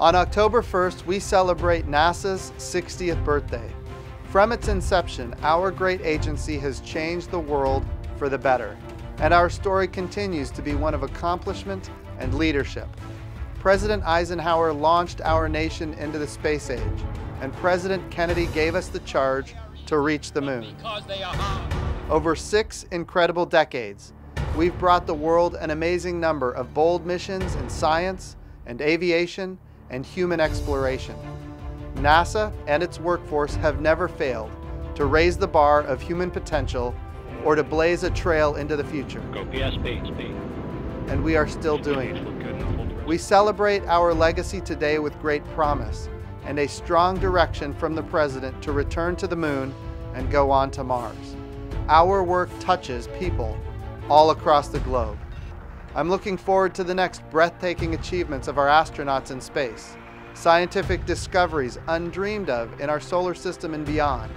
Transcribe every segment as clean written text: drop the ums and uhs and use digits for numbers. On October 1st, we celebrate NASA's 60th birthday. From its inception, our great agency has changed the world for the better, and our story continues to be one of accomplishment and leadership. President Eisenhower launched our nation into the space age, and President Kennedy gave us the charge to reach the moon. Over 6 incredible decades, we've brought the world an amazing number of bold missions in science and aviation and human exploration. NASA and its workforce have never failed to raise the bar of human potential or to blaze a trail into the future. Go PSP. And we are still doing it. We celebrate our legacy today with great promise and a strong direction from the President to return to the Moon and go on to Mars. Our work touches people all across the globe. I'm looking forward to the next breathtaking achievements of our astronauts in space, scientific discoveries undreamed of in our solar system and beyond,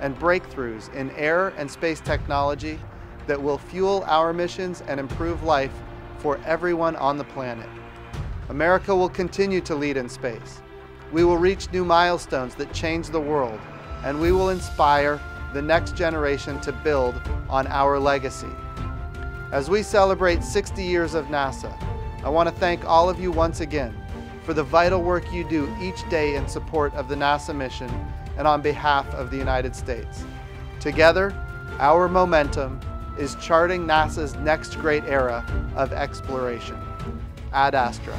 and breakthroughs in air and space technology that will fuel our missions and improve life for everyone on the planet. America will continue to lead in space. We will reach new milestones that change the world, and we will inspire the next generation to build on our legacy. As we celebrate 60 years of NASA, I want to thank all of you once again for the vital work you do each day in support of the NASA mission and on behalf of the United States. Together, our momentum is charting NASA's next great era of exploration. Ad Astra.